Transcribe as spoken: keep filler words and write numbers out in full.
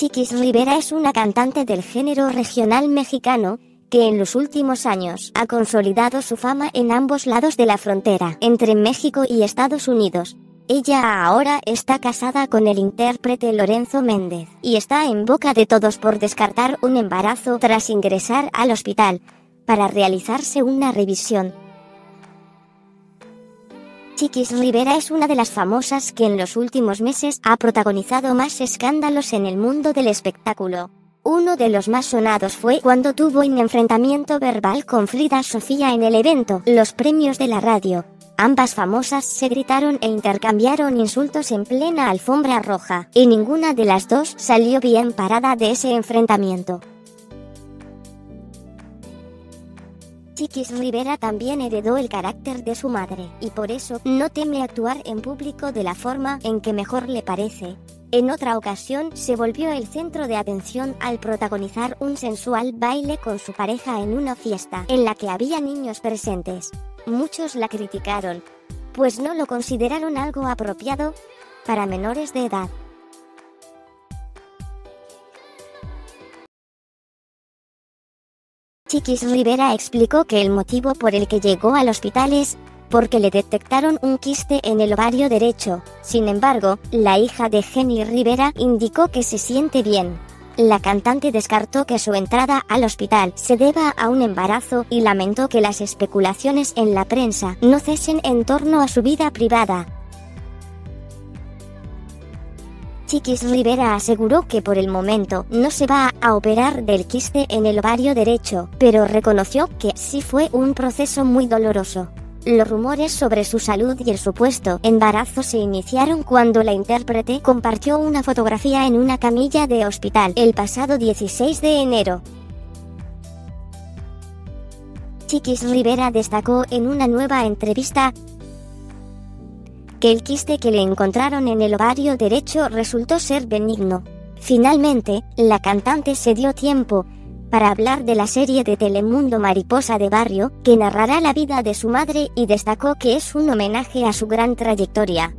Chiquis Rivera es una cantante del género regional mexicano, que en los últimos años ha consolidado su fama en ambos lados de la frontera, entre México y Estados Unidos. Ella ahora está casada con el intérprete Lorenzo Méndez, y está en boca de todos por descartar un embarazo tras ingresar al hospital, para realizarse una revisión. Chiquis Rivera es una de las famosas que en los últimos meses ha protagonizado más escándalos en el mundo del espectáculo. Uno de los más sonados fue cuando tuvo un enfrentamiento verbal con Frida Sofía en el evento Los Premios de la Radio. Ambas famosas se gritaron e intercambiaron insultos en plena alfombra roja, y ninguna de las dos salió bien parada de ese enfrentamiento. Chiquis Rivera también heredó el carácter de su madre, y por eso no teme actuar en público de la forma en que mejor le parece. En otra ocasión se volvió el centro de atención al protagonizar un sensual baile con su pareja en una fiesta en la que había niños presentes. Muchos la criticaron, pues no lo consideraron algo apropiado para menores de edad. Chiquis Rivera explicó que el motivo por el que llegó al hospital es porque le detectaron un quiste en el ovario derecho. Sin embargo, la hija de Jenny Rivera indicó que se siente bien. La cantante descartó que su entrada al hospital se deba a un embarazo y lamentó que las especulaciones en la prensa no cesen en torno a su vida privada. Chiquis Rivera aseguró que por el momento no se va a operar del quiste en el ovario derecho, pero reconoció que sí fue un proceso muy doloroso. Los rumores sobre su salud y el supuesto embarazo se iniciaron cuando la intérprete compartió una fotografía en una camilla de hospital el pasado dieciséis de enero. Chiquis Rivera destacó en una nueva entrevista que el quiste que le encontraron en el ovario derecho resultó ser benigno. Finalmente, la cantante se dio tiempo para hablar de la serie de Telemundo Mariposa de Barrio, que narrará la vida de su madre, y destacó que es un homenaje a su gran trayectoria.